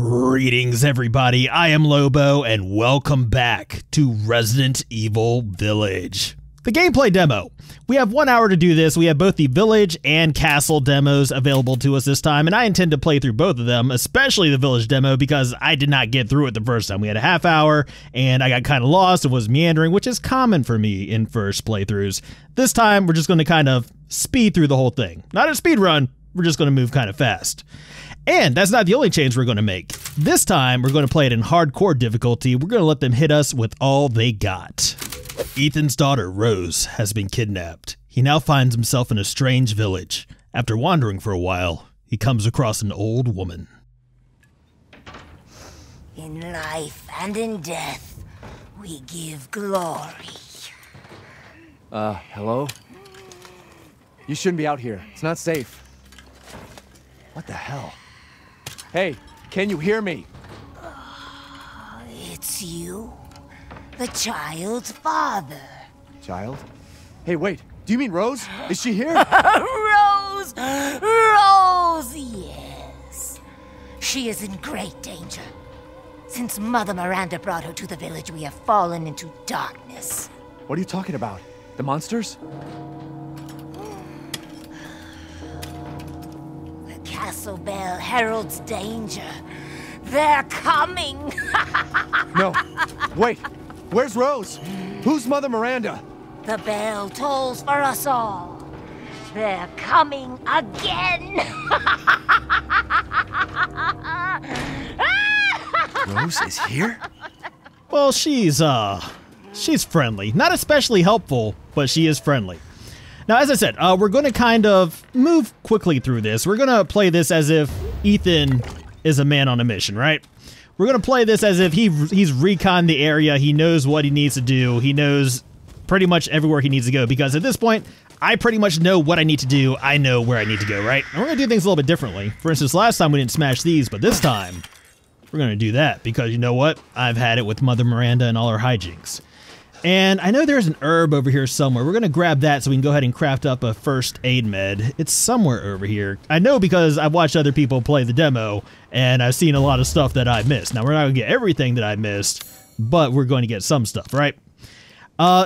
Greetings, everybody. I am Lobo, and welcome back to Resident Evil Village, the gameplay demo. We have 1 hour to do this. We have both the Village and Castle demos available to us this time, and I intend to play through both of them, especially the Village demo, because I did not get through it the first time. We had a half hour, and I got kind of lost and was meandering, which is common for me in first playthroughs. This time, we're just going to kind of speed through the whole thing. Not a speed run. We're just going to move kind of fast. And that's not the only change we're going to make. This time, we're going to play it in hardcore difficulty. We're going to let them hit us with all they got. Ethan's daughter, Rose, has been kidnapped. He now finds himself in a strange village. After wandering for a while, he comes across an old woman. In life and in death, we give glory. Hello? You shouldn't be out here. It's not safe. What the hell? Hey, can you hear me? It's you, the child's father. Child? Hey, wait, do you mean Rose? Is she here? Rose! Rose, yes. She is in great danger. Since Mother Miranda brought her to the village, we have fallen into darkness. What are you talking about? The monsters? Castle bell heralds danger. They're coming. No, wait. Where's Rose? Who's Mother Miranda? The bell tolls for us all. They're coming again. Rose is here? Well, she's friendly. Not especially helpful, but she is friendly. Now, as I said, we're going to kind of move quickly through this. We're going to play this as if Ethan is a man on a mission, right? We're going to play this as if he's reconned the area. He knows what he needs to do. He knows pretty much everywhere he needs to go, because at this point, I pretty much know what I need to do. I know where I need to go, right? And we're going to do things a little bit differently. For instance, last time we didn't smash these, but this time we're going to do that, because you know what? I've had it with Mother Miranda and all her hijinks. And I know there's an herb over here somewhere. We're going to grab that so we can go ahead and craft up a first aid med. It's somewhere over here. I know because I've watched other people play the demo, and I've seen a lot of stuff that I missed. Now, we're not going to get everything that I missed, but we're going to get some stuff, right?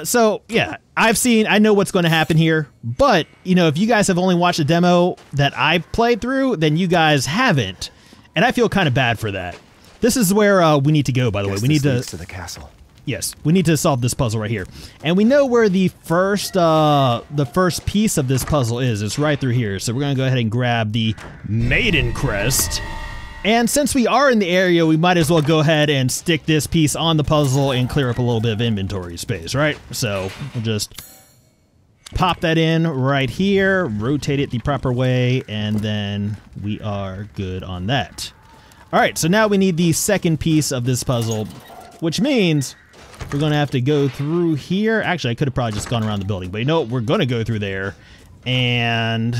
So, yeah, I know what's going to happen here. But, you know, if you guys have only watched the demo that I've played through, then you guys haven't. And I feel kind of bad for that. This is where we need to go, by the way. We need to the castle. Yes, we need to solve this puzzle right here. And we know where the first piece of this puzzle is. It's right through here. So we're going to go ahead and grab the Maiden Crest. And since we are in the area, we might as well go ahead and stick this piece on the puzzle and clear up a little bit of inventory space, right? So we'll just pop that in right here, rotate it the proper way, and then we are good on that. All right, so now we need the second piece of this puzzle, which means we're going to have to go through here. Actually, I could have probably just gone around the building, but you know what? We're going to go through there, and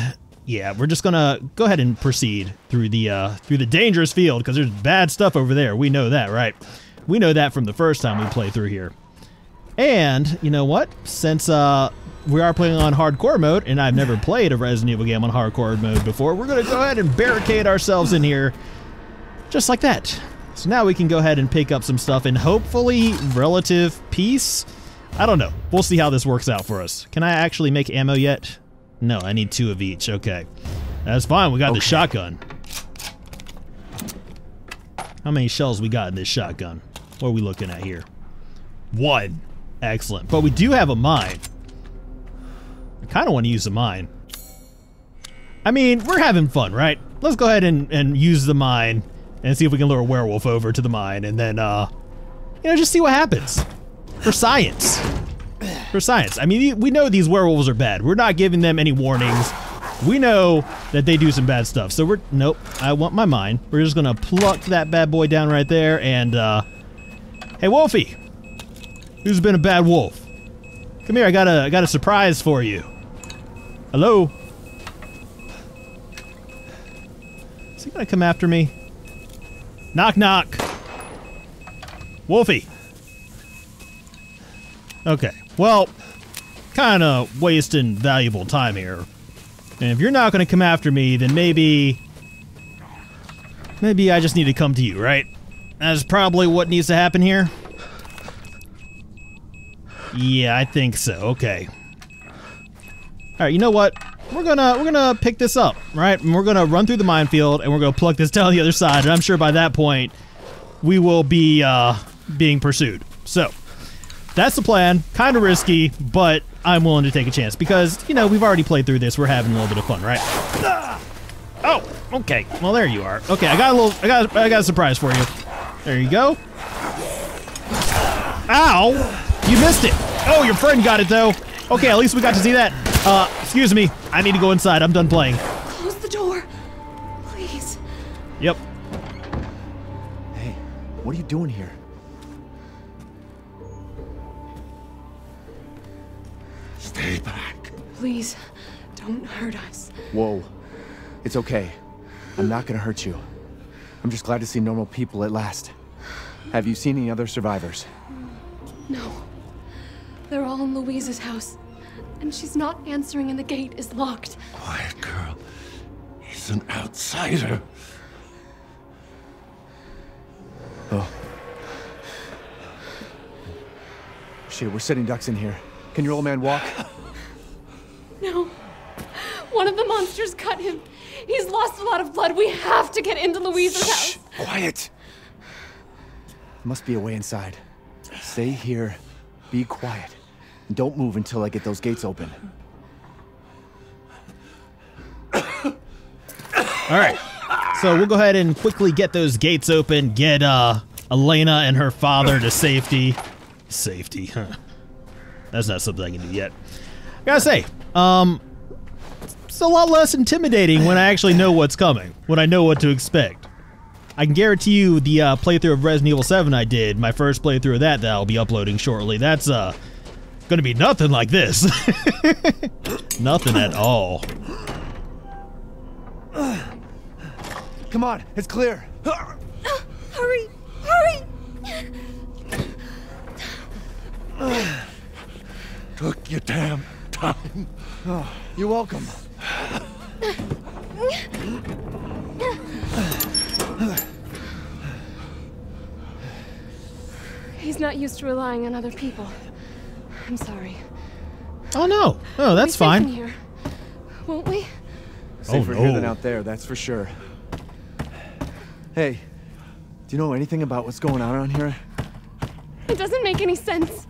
yeah, we're just going to go ahead and proceed through the dangerous field, because there's bad stuff over there. We know that, right? We know that from the first time we played through here. And you know what? Since we are playing on hardcore mode, and I've never played a Resident Evil game on hardcore mode before, we're going to go ahead and barricade ourselves in here just like that. So now we can go ahead and pick up some stuff and hopefully relative peace. I don't know. We'll see how this works out for us. Can I actually make ammo yet? No, I need 2 of each. Okay. That's fine. We got the shotgun. How many shells we got in this shotgun? What are we looking at here? 1. Excellent. But we do have a mine. I kind of want to use the mine. I mean, we're having fun, right? Let's go ahead and use the mine. And see if we can lure a werewolf over to the mine, and then, you know, just see what happens. For science. For science. I mean, we know these werewolves are bad. We're not giving them any warnings. We know that they do some bad stuff. So we're, nope, I want my mine. We're just gonna pluck that bad boy down right there, and, hey, Wolfie! Who's been a bad wolf? Come here, I got a surprise for you. Hello? Is he gonna come after me? Knock, knock. Wolfie. Okay, well, kind of wasting valuable time here. And if you're not going to come after me, then maybe... Maybe I just need to come to you, right? That's probably what needs to happen here. Yeah, I think so. Okay. Alright, you know what? We're gonna pick this up, right? And we're gonna run through the minefield and we're gonna plug this down the other side, and I'm sure by that point we will be being pursued. So that's the plan. Kinda risky, but I'm willing to take a chance because, you know, we've already played through this. We're having a little bit of fun, right? Ah! Oh, okay. Well, there you are. Okay, I got a surprise for you. There you go. Ow! You missed it! Oh, your friend got it though. Okay, at least we got to see that. Excuse me. I need to go inside. I'm done playing. Close the door. Please. Yep. Hey, what are you doing here? Stay back. Please, don't hurt us. Whoa. It's okay. I'm not gonna hurt you. I'm just glad to see normal people at last. Have you seen any other survivors? No. They're all in Louisa's house. And she's not answering and the gate is locked. Quiet, girl. He's an outsider. Oh. Shit, we're sitting ducks in here. Can your old man walk? No. One of the monsters cut him. He's lost a lot of blood. We have to get into Louisa's house. Quiet. Must be a way inside. Stay here. Be quiet. Don't move until I get those gates open. Alright, so we'll go ahead and quickly get those gates open, get Elena and her father to safety. Safety, huh? That's not something I can do yet. I gotta say, it's a lot less intimidating when I actually know what's coming, when I know what to expect. I can guarantee you the playthrough of Resident Evil 7 I did, my first playthrough of that I'll be uploading shortly, that's gonna be nothing like this. Nothing at all. Come on, it's clear. Hurry, hurry. Took your damn time. Oh, you're welcome. He's not used to relying on other people. I'm sorry. Oh no! Oh, that's fine. Here, won't we? Safer here than out there, that's for sure. Hey, do you know anything about what's going on around here? It doesn't make any sense.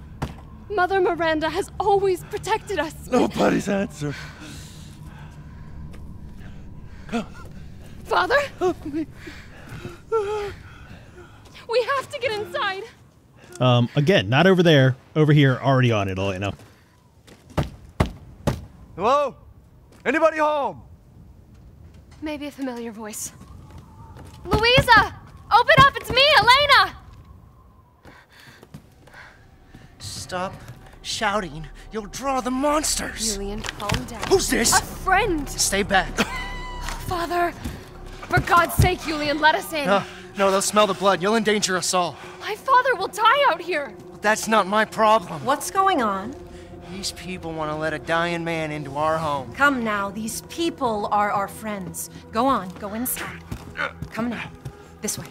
Mother Miranda has always protected us. Nobody's answer. Father? Help me. We have to get inside. Again, not over there. Over here, already on it, Elena. Hello? Anybody home? Maybe a familiar voice. Louisa! Open up! It's me, Elena! Stop shouting. You'll draw the monsters. Julian, calm down. Who's this? A friend! Stay back. Father, for God's sake, Julian, let us in. No, they'll smell the blood. You'll endanger us all. My father will die out here. But that's not my problem. What's going on? These people want to let a dying man into our home. Come now. These people are our friends. Go on. Go inside. Come now. This way.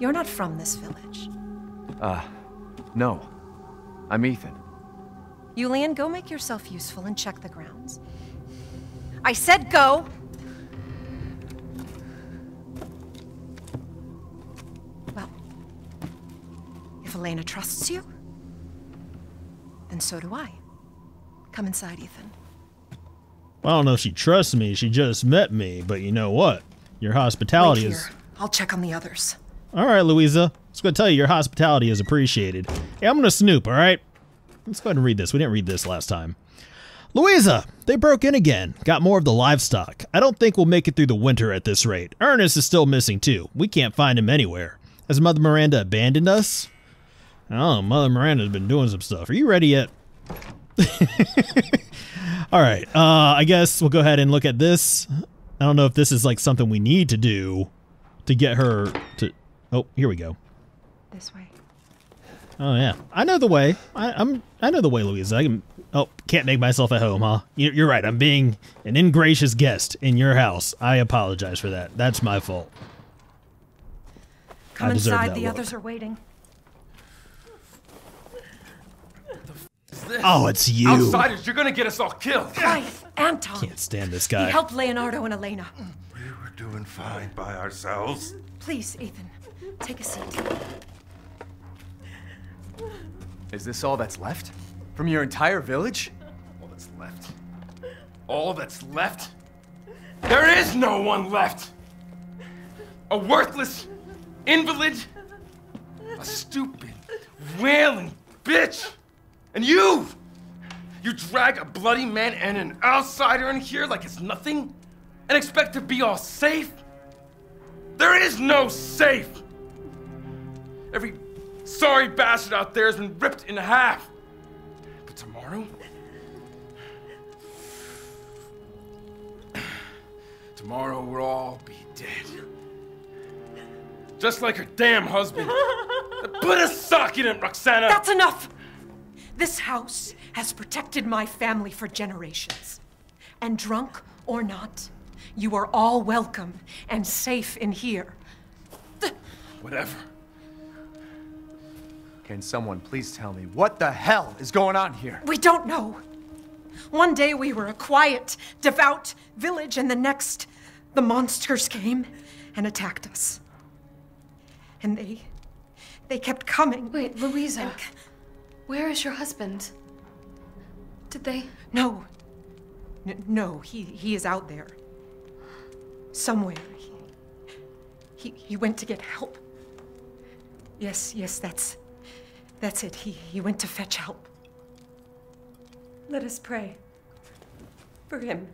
You're not from this village. No. I'm Ethan. Julian, go make yourself useful and check the grounds. I said go! If Elena trusts you, then so do I. Come inside, Ethan. I don't know if she trusts me. She just met me, but you know what? Your hospitality is... Wait here. I'll check on the others. All right, Louisa. I was going to tell you, your hospitality is appreciated. Hey, I'm going to snoop, all right? Let's go ahead and read this. We didn't read this last time. Louisa, they broke in again. Got more of the livestock. I don't think we'll make it through the winter at this rate. Ernest is still missing, too. We can't find him anywhere. Has Mother Miranda abandoned us? Oh, Mother Miranda's been doing some stuff. Are you ready yet? All right. I guess we'll go ahead and look at this. I don't know if this is like something we need to do to get her to... Oh, here we go. This way. Oh yeah, I know the way. I know the way, Louisa. I can. Oh, can't make myself at home, huh? You're right. I'm being an ingracious guest in your house. I apologize for that. That's my fault. Come inside. The others are waiting. Oh, it's you. Outsiders, you're gonna get us all killed. Quiet, Anton. Can't stand this guy. He helped Leonardo and Elena. We were doing fine by ourselves. Please, Ethan, take a seat. Is this all that's left? From your entire village? All that's left? All that's left? There is no one left! A worthless invalid, a stupid, wailing bitch! And you! You drag a bloody man and an outsider in here like it's nothing? And expect to be all safe? There is no safe! Every sorry bastard out there has been ripped in half. But tomorrow? Tomorrow we'll all be dead. Just like her damn husband. Put a sock in it, Roxana! That's enough! This house has protected my family for generations. And drunk or not, you are all welcome and safe in here. Whatever. Can someone please tell me what the hell is going on here? We don't know. One day we were a quiet, devout village, and the next, the monsters came and attacked us. And they kept coming. Wait, Louisa. And... where is your husband? Did they? No. No, he is out there. Somewhere. He went to get help. Yes, that's it. He went to fetch help. Let us pray. For him.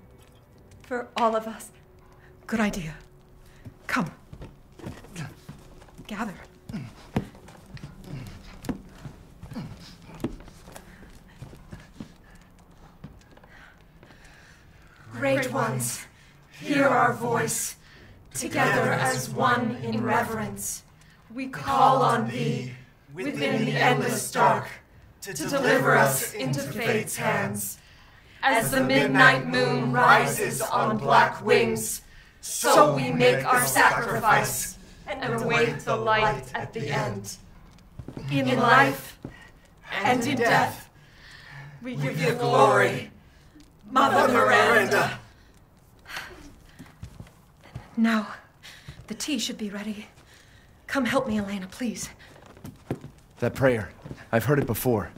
For all of us. Good idea. Come. Gather. Great ones, hear our voice. Together as one in reverence, we call on thee within the endless dark to deliver us into fate's hands. As the midnight moon rises on black wings, so we make our sacrifice and await the light at the end. In life and in death, we give you glory. Mother Miranda! Now, the tea should be ready. Come help me, Elena, please. That prayer, I've heard it before.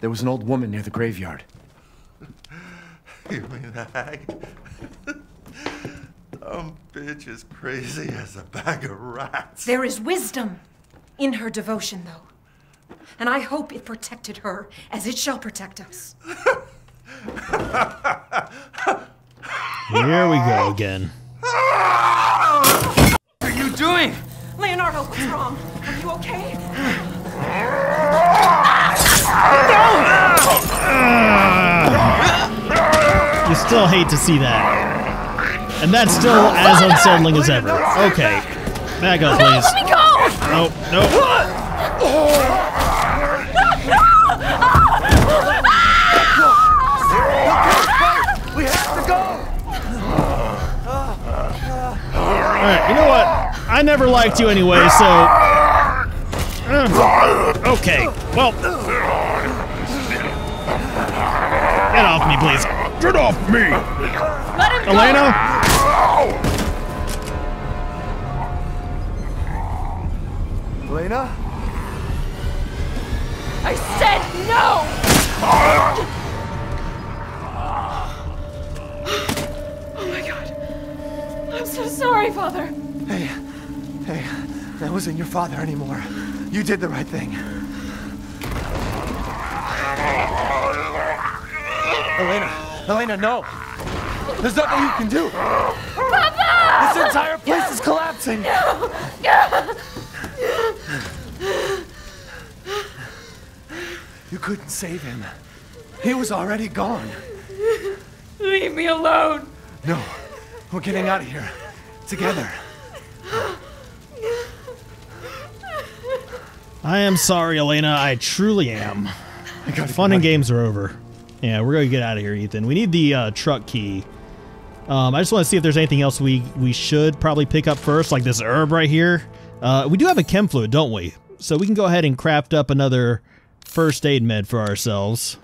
There was an old woman near the graveyard. You mean the hag? Dumb bitch is crazy as a bag of rats. There is wisdom in her devotion, though. And I hope it protected her as it shall protect us. Here we go again. What are you doing? Leonardo, what's wrong? Are you okay? No! You still hate to see that. And that's still as unsettling as ever. Okay. Back up, please. Let me go! Nope, Alright, you know what? I never liked you anyway, so... okay, well... Get off me, please. Get off me! Let him go. Elena? Elena? I said no! Oh my god. I'm so sorry, Father. Hey, that wasn't your father anymore. You did the right thing. Elena, no. There's nothing you can do. Papa! This entire place is collapsing. No! You couldn't save him. He was already gone. Leave me alone. No. We're getting out of here. Together. I am sorry, Elena. I truly am. Fun and games are over. Yeah, we're going to get out of here, Ethan. We need the truck key. I just want to see if there's anything else we should probably pick up first, like this herb right here. We do have a chem fluid, don't we? So we can go ahead and craft up another first aid med for ourselves.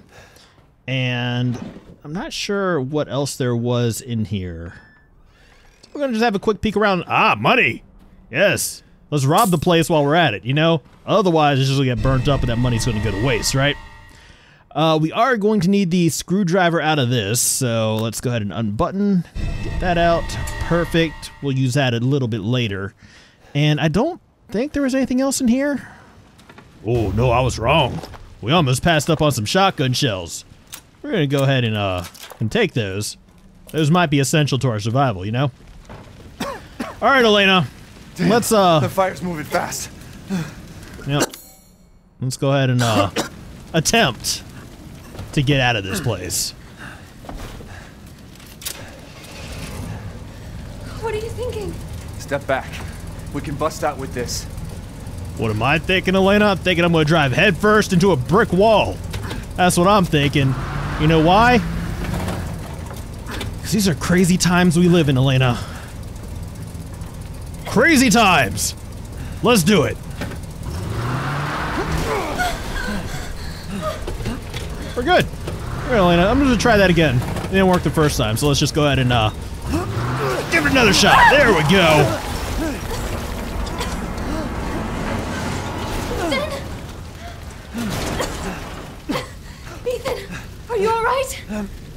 And I'm not sure what else there was in here. So we're going to just have a quick peek around. Ah, money! Yes! Let's rob the place while we're at it, you know? Otherwise, it's just going to get burnt up and that money's going to go to waste, right? We are going to need the screwdriver out of this, so let's go ahead and unbutton. Get that out. Perfect. We'll use that a little bit later. And I don't think there was anything else in here. Oh, no, I was wrong. We almost passed up on some shotgun shells. We're going to go ahead and take those. Those might be essential to our survival, you know? All right, Elena. Damn, let's, the fire's moving fast. Yep. Let's go ahead and, attempt to get out of this place. What are you thinking? Step back. We can bust out with this. What am I thinking, Elena? I'm thinking I'm going to drive headfirst into a brick wall. That's what I'm thinking. You know why? Because these are crazy times we live in, Elena. Crazy times! Let's do it. We're good. All right, Elena, I'm going to try that again. It didn't work the first time, so let's just go ahead and give it another shot. There we go.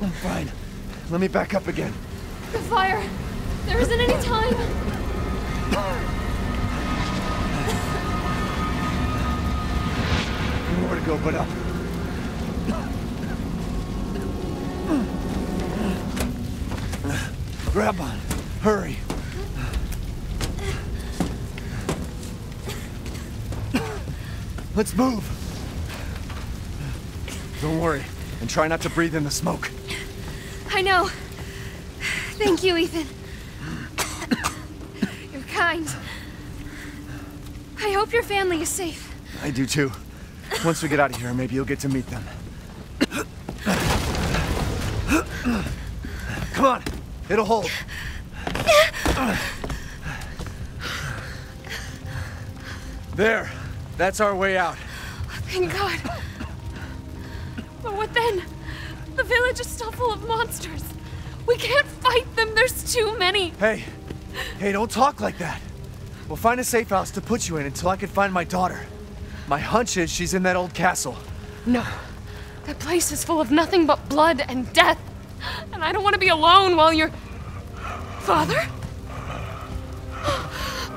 I'm fine. Let me back up again. The fire. There isn't any time. Nowhere to go but up. Grab on. Hurry. Let's move. Don't worry. And try not to breathe in the smoke. I know. Thank you, Ethan. You're kind. I hope your family is safe. I do too. Once we get out of here, maybe you'll get to meet them. Come on, it'll hold. There, that's our way out. Oh, thank God. But what then? The village is still full of monsters. We can't fight them. There's too many. Hey, don't talk like that. We'll find a safe house to put you in until I can find my daughter. My hunch is she's in that old castle. No. That place is full of nothing but blood and death. And I don't want to be alone while you're... Father?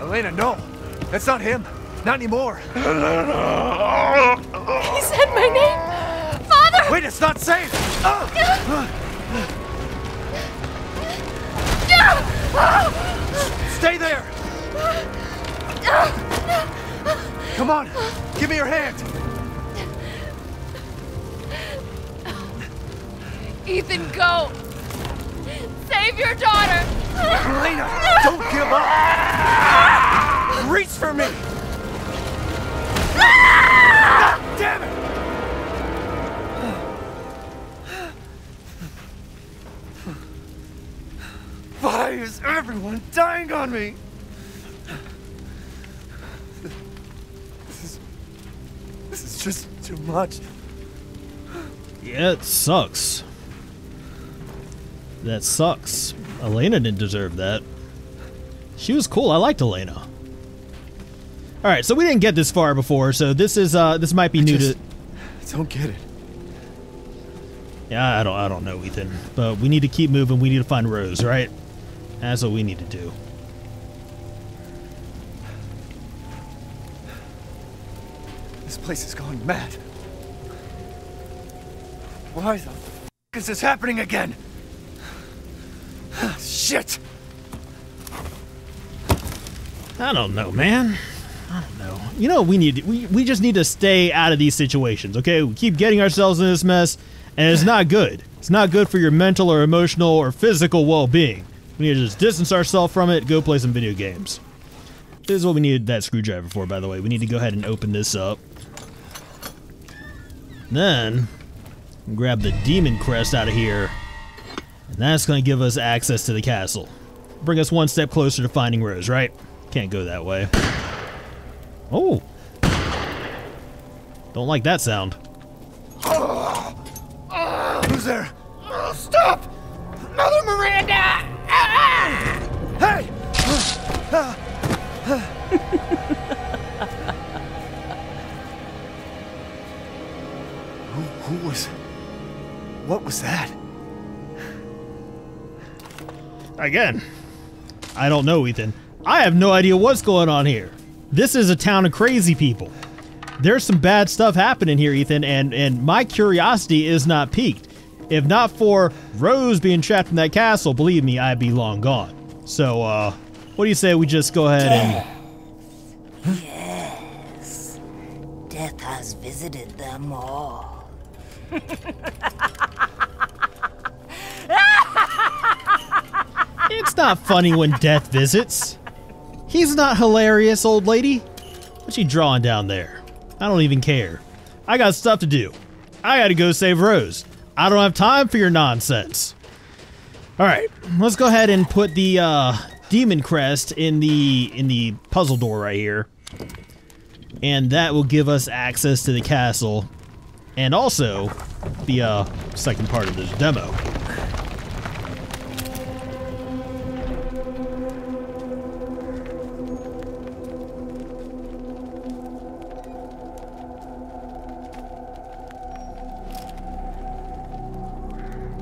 Elena, no. That's not him. Not anymore. Elena! He said my name. Wait, it's not safe! Stay there! Come on, give me your hand! Ethan, go! Save your daughter! Elena, don't give up! Reach for me! God damn it! Why is everyone dying on me? This is just too much. Yeah, it sucks. That sucks. Elena didn't deserve that. She was cool. I liked Elena. All right, so we didn't get this far before, so this is this might be new to. I don't get it. Yeah, I don't know, Ethan. But we need to keep moving. We need to find Rose, right? That's what we need to do. This place is going mad. Why the f*** is this happening again? Shit! I don't know, man. I don't know. You know, we just need to stay out of these situations, okay? We keep getting ourselves in this mess, and it's not good. It's not good for your mental or emotional or physical well-being. We need to just distance ourselves from it, go play some video games. This is what we needed that screwdriver for, by the way. We need to go ahead and open this up. Then, grab the demon crest out of here. And that's going to give us access to the castle. Bring us one step closer to finding Rose, right? Can't go that way. Oh. Don't like that sound. Who's there? Oh, stop! Mother Miranda! Ah! Hey! What was that? Again, I don't know, Ethan. I have no idea what's going on here. This is a town of crazy people. There's some bad stuff happening here, Ethan, and my curiosity is not piqued. If not for Rose being trapped in that castle, believe me, I'd be long gone. So, what do you say we just go ahead and... Yes. Death has visited them all. It's not funny when death visits. He's not hilarious, old lady. What you drawing down there? I don't even care. I got stuff to do. I gotta go save Rose. I don't have time for your nonsense. Alright, let's go ahead and put the, Demon Crest in the puzzle door right here, and that will give us access to the castle, and also the second part of this demo.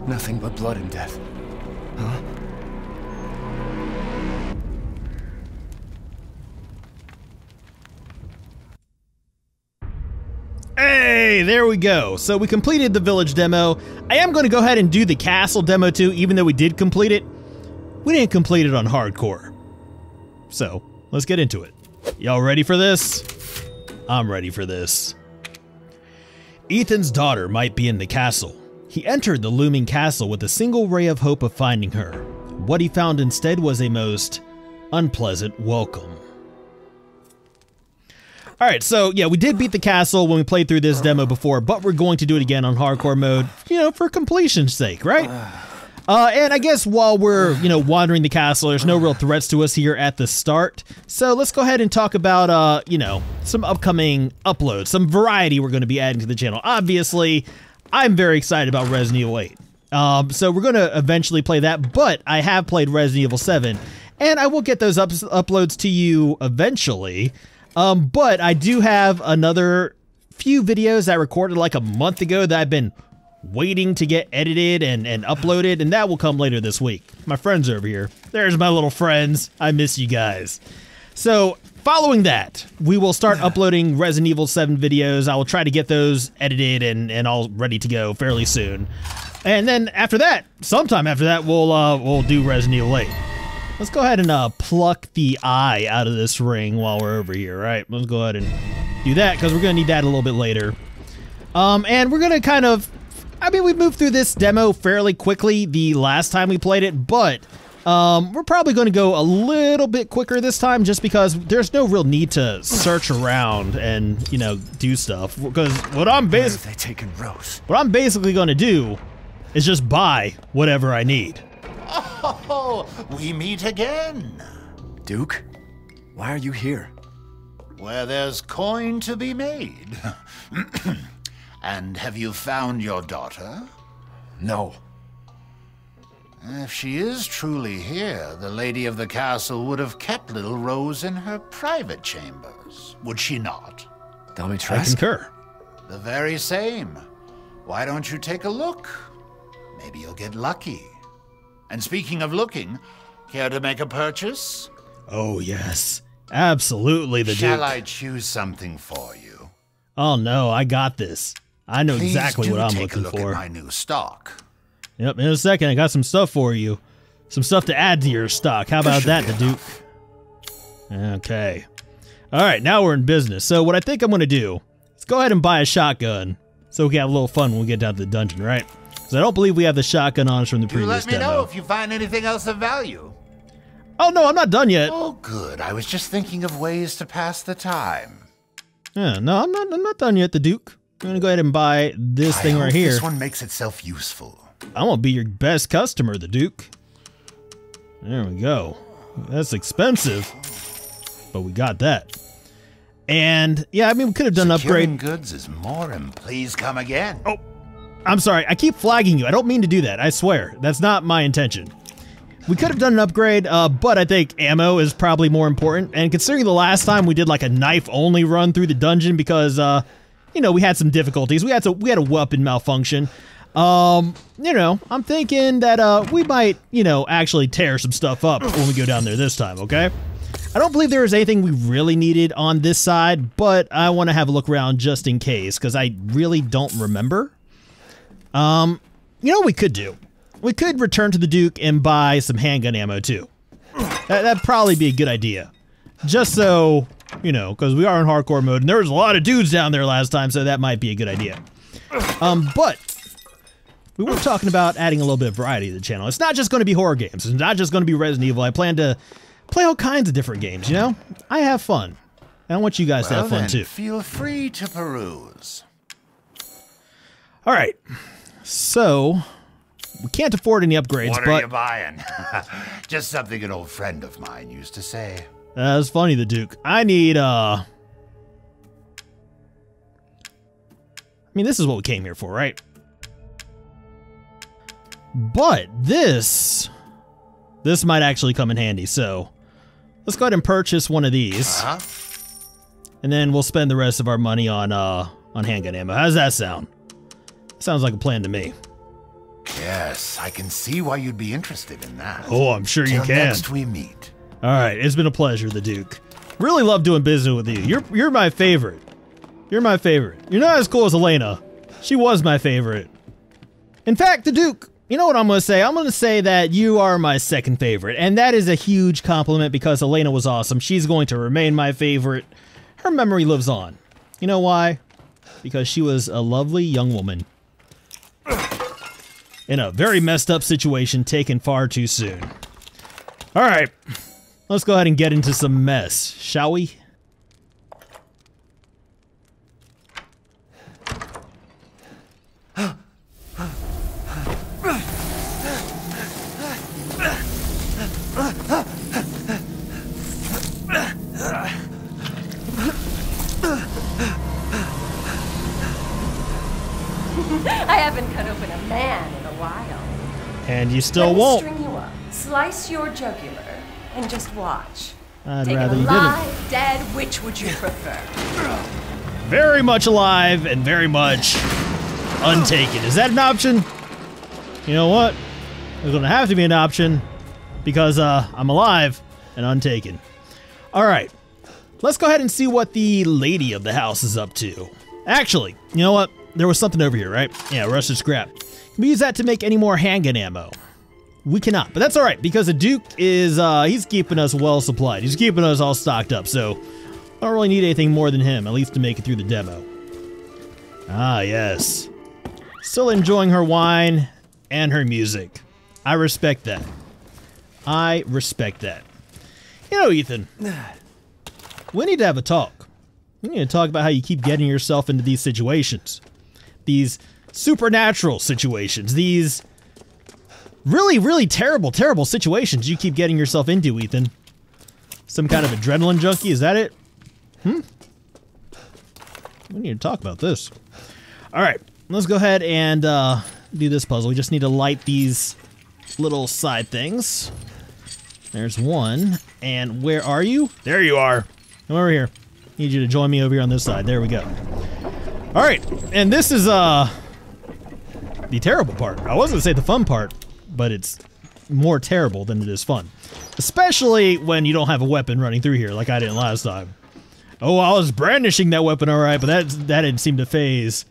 Nothing but blood and death, huh? Hey, there we go. So we completed the village demo. I am going to go ahead and do the castle demo too, even though we did complete it. We didn't complete it on hardcore. So let's get into it. Y'all ready for this? I'm ready for this. Ethan's daughter might be in the castle. He entered the looming castle with a single ray of hope of finding her. What he found instead was a most unpleasant welcome. Alright, so yeah, we did beat the castle when we played through this demo before, but we're going to do it again on hardcore mode, you know, for completion's sake, right? And I guess while we're, you know, wandering the castle, there's no real threats to us here at the start. So let's go ahead and talk about, you know, some upcoming uploads, some variety we're going to be adding to the channel. Obviously, I'm very excited about Resident Evil 8. So we're going to eventually play that, but I have played Resident Evil 7, and I will get those uploads to you eventually. But I do have another few videos I recorded like a month ago that I've been waiting to get edited and uploaded, and that will come later this week. My friends are over here. There's my little friends. I miss you guys. So following that, we will start uploading Resident Evil 7 videos. I will try to get those edited and all ready to go fairly soon. And then after that, sometime after that, we'll do Resident Evil 8. Let's go ahead and pluck the eye out of this ring while we're over here, right? Let's go ahead and do that, because we're going to need that a little bit later. And we're going to kind of... I mean, we moved through this demo fairly quickly the last time we played it, but we're probably going to go a little bit quicker this time just because there's no real need to search around and, you know, do stuff. Because what I'm basically going to do is just buy whatever I need. Oh, we meet again. Duke, why are you here? Where there's coin to be made. And have you found your daughter? No. If she is truly here, the lady of the castle would have kept little Rose in her private chambers, would she not? I concur. The very same. Why don't you take a look? Maybe you'll get lucky. And speaking of looking, care to make a purchase? Oh, yes. Absolutely, the Duke. Shall I choose something for you? Oh, no, I got this. I know exactly what I'm looking for. Please do take a look at my new stock. Yep, in a second, I got some stuff for you. Some stuff to add to your stock. How about that, the Duke? Okay. All right, now we're in business. So what I think I'm going to do is go ahead and buy a shotgun so we can have a little fun when we get down to the dungeon, right? Because I don't believe we have the shotgun on us from the previous demo. You let me know if you find anything else of value. Oh, no, I'm not done yet. Oh, good. I was just thinking of ways to pass the time. Yeah, no, I'm not done yet, the Duke. I'm going to go ahead and buy this thing right here. This one makes itself useful. I want to be your best customer, the Duke. There we go. That's expensive, but we got that. And, yeah, I mean, we could have done an upgrade. Goods is more, and please come again. Oh, I'm sorry. I keep flagging you. I don't mean to do that. I swear. That's not my intention. We could have done an upgrade, but I think ammo is probably more important. And considering the last time we did like a knife-only run through the dungeon because, you know, we had some difficulties. We had a weapon malfunction. You know, I'm thinking that we might, you know, actually tear some stuff up when we go down there this time, okay? I don't believe there is anything we really needed on this side, but I want to have a look around just in case because I really don't remember. You know what we could do? We could return to the Duke and buy some handgun ammo, too. That'd probably be a good idea. Just so, you know, because we are in hardcore mode, and there was a lot of dudes down there last time, so that might be a good idea. But we were talking about adding a little bit of variety to the channel. It's not just going to be horror games. It's not just going to be Resident Evil. I plan to play all kinds of different games, you know? I have fun. And I want you guys to have fun, too. Feel free to peruse. All right. So we can't afford any upgrades, but... What are you buying? Just something an old friend of mine used to say. That's funny, the Duke. I need, I mean, this is what we came here for, right? But this might actually come in handy, so let's go ahead and purchase one of these. Uh-huh. And then we'll spend the rest of our money on handgun ammo. How does that sound? Sounds like a plan to me. Yes, I can see why you'd be interested in that. Oh, I'm sure you can. Till next we meet. All right, it's been a pleasure, the Duke. Really love doing business with you. You're my favorite. You're my favorite. You're not as cool as Elena. She was my favorite. In fact, the Duke, you know what I'm going to say? I'm going to say that you are my second favorite, and that is a huge compliment because Elena was awesome. She's going to remain my favorite. Her memory lives on. You know why? Because she was a lovely young woman. In a very messed up situation, taken far too soon. All right, let's go ahead and get into some mess, shall we? I haven't cut open a man in a while. And you still won't. Let me string you up, slice your jugular, and just watch. I'd rather you didn't. Alive, dead, which would you prefer? Very much alive and very much untaken. Is that an option? You know what? It's going to have to be an option because I'm alive and untaken. All right. Let's go ahead and see what the lady of the house is up to. Actually, you know what? There was something over here, right? Yeah, rusted scrap. Can we use that to make any more handgun ammo? We cannot, but that's all right, because the Duke is, he's keeping us well supplied. He's keeping us all stocked up, so I don't really need anything more than him, at least to make it through the demo. Ah, yes. Still enjoying her wine and her music. I respect that. I respect that. You know, Ethan, we need to have a talk. We need to talk about how you keep getting yourself into these situations. These supernatural situations, these really, really terrible, terrible situations you keep getting yourself into, Ethan. Some kind of adrenaline junkie, is that it? Hmm? We need to talk about this. All right, let's go ahead and do this puzzle. We just need to light these little side things. There's one, and where are you? There you are. Come over here. Need you to join me over here on this side. There we go. All right, and this is the terrible part. I wasn't gonna say the fun part, but it's more terrible than it is fun. Especially when you don't have a weapon running through here like I didn't last time. Oh, I was brandishing that weapon, all right, but that didn't seem to phase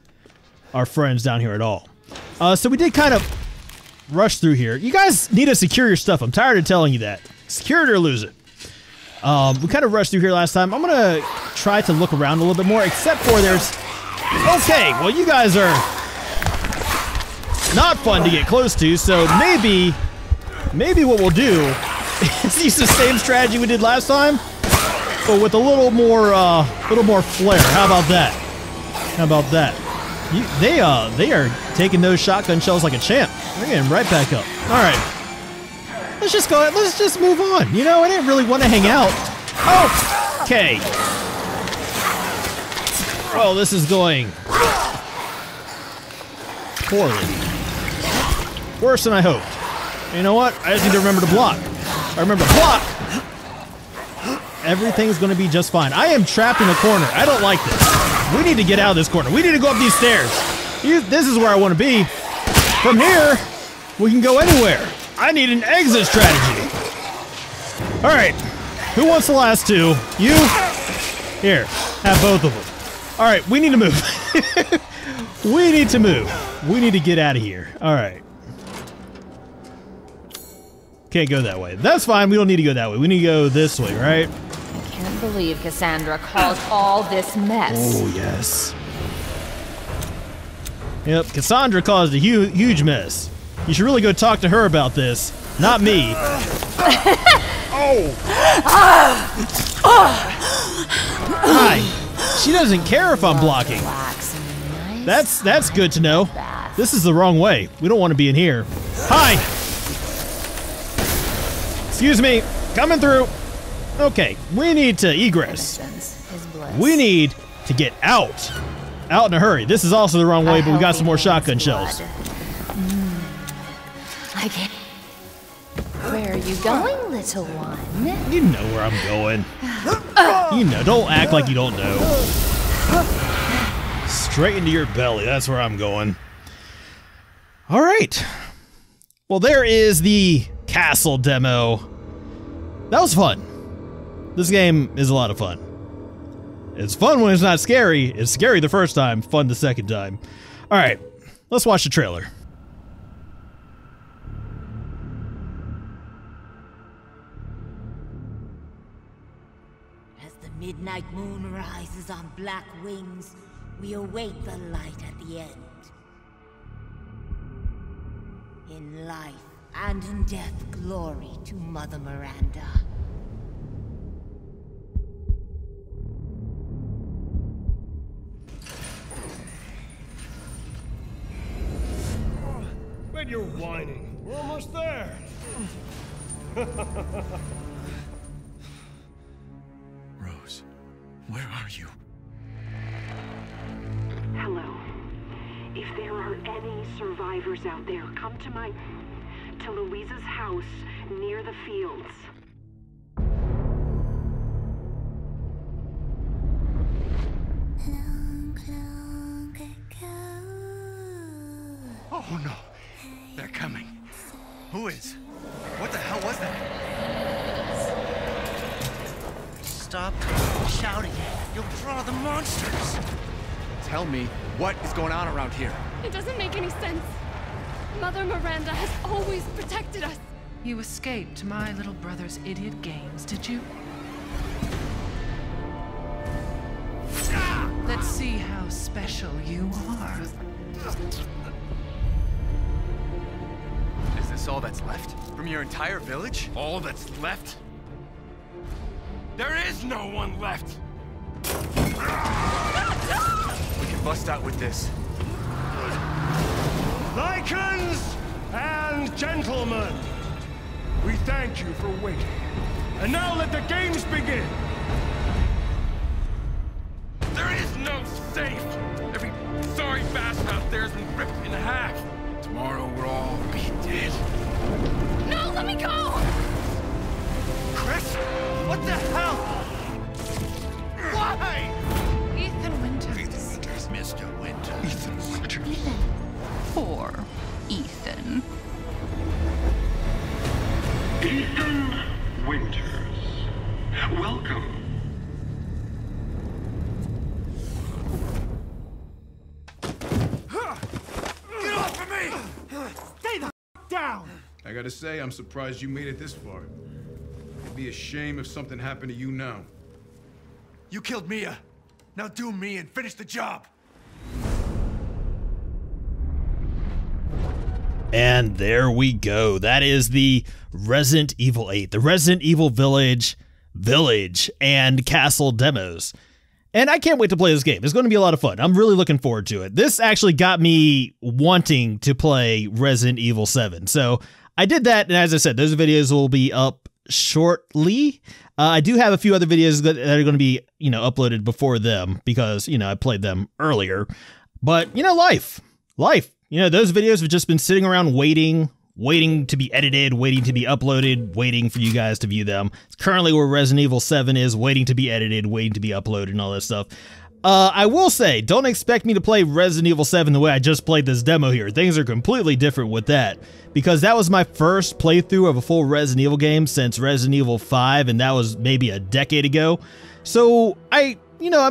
our friends down here at all. So we did kind of rush through here. You guys need to secure your stuff. I'm tired of telling you that. Secure it or lose it. We kind of rushed through here last time. I'm gonna try to look around a little bit more, except for there's... Okay, well, you guys are not fun to get close to, so maybe what we'll do It's the same strategy we did last time, but with a little more flair. How about that? How about that? They are taking those shotgun shells like a champ. They're getting right back up. All right, let's just go. Let's just move on. You know, I didn't really want to hang out. Oh, okay. Oh, this is going poorly. Worse than I hoped. You know what? I just need to remember to block. I remember to block. Everything's going to be just fine. I am trapped in a corner. I don't like this. We need to get out of this corner. We need to go up these stairs. This is where I want to be. From here, we can go anywhere. I need an exit strategy. All right. Who wants the last two? You? Here. Have both of them. All right, we need to move. We need to move. We need to get out of here. All right. Can't go that way. That's fine. We don't need to go that way. We need to go this way, right? I can't believe Cassandra caused all this mess. Oh, yes. Yep, Cassandra caused a huge mess. You should really go talk to her about this. Not me. Hi. She doesn't care if I'm blocking. That's good to know. This is the wrong way. We don't want to be in here. Hi! Excuse me. Coming through. Okay, we need to egress. We need to get out. Out in a hurry. This is also the wrong way, but we got some more shotgun shells. Where are you going, little one? You know where I'm going. You know, don't act like you don't know. Straight into your belly, that's where I'm going. All right. Well, there is the castle demo. That was fun. This game is a lot of fun. It's fun when it's not scary. It's scary the first time, fun the second time. All right, let's watch the trailer. Midnight moon rises on black wings. We await the light at the end. In life and in death, glory to Mother Miranda. When you're whining, we're almost there. Rose, where are you? Hello. If there are any survivors out there, come to Louisa's house near the fields. Long ago. Oh no, they're coming. Who is? What the hell was that? Stop shouting. You'll draw the monsters. Tell me what is going on around here. It doesn't make any sense. Mother Miranda has always protected us. You escaped my little brother's idiot games, did you? Let's see how special you are. Is this all that's left? From your entire village? All that's left? There is no one left! We can bust out with this. Lycans and gentlemen, we thank you for waiting. And now let the games begin! There is no safe! Every sorry bastard out there has been ripped in half. Tomorrow we'll all be dead. No, let me go! Chris? What the hell? Why? Ethan Winters. Ethan Winters. Mr. Winters. Ethan Winters. Ethan. Poor Ethan. Ethan Winters. Welcome. Get off of me! Stay the f down! I gotta say, I'm surprised you made it this far. It'd be a shame if something happened to you now. You killed Mia. Now do me and finish the job. And there we go. That is the Resident Evil 8, the Resident Evil Village, and Castle demos. And I can't wait to play this game. It's going to be a lot of fun. I'm really looking forward to it. This actually got me wanting to play Resident Evil 7. So I did that, and as I said, those videos will be up shortly. I do have a few other videos that are going to be, you know, uploaded before them because, you know, I played them earlier. But, you know, life, you know, those videos have just been sitting around waiting to be edited, waiting to be uploaded, waiting for you guys to view them. It's currently where Resident Evil 7 is, waiting to be edited, waiting to be uploaded and all that stuff. I will say, don't expect me to play Resident Evil 7 the way I just played this demo here. Things are completely different with that, because that was my first playthrough of a full Resident Evil game since Resident Evil 5, and that was maybe a decade ago. So I'm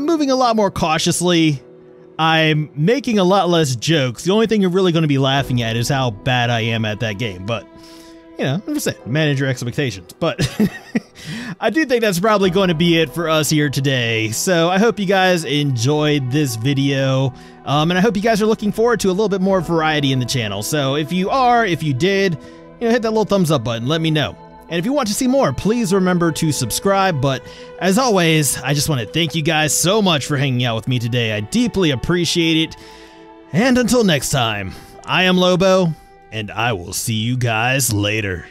moving a lot more cautiously. I'm making a lot less jokes. The only thing you're really going to be laughing at is how bad I am at that game. But, you know, I'm just saying, manage your expectations. But I do think that's probably going to be it for us here today. So I hope you guys enjoyed this video. And I hope you guys are looking forward to a little bit more variety in the channel. So if you did, you know, hit that little thumbs up button. Let me know. And if you want to see more, please remember to subscribe. But as always, I just want to thank you guys so much for hanging out with me today. I deeply appreciate it. And until next time, I am Lobo, and I will see you guys later.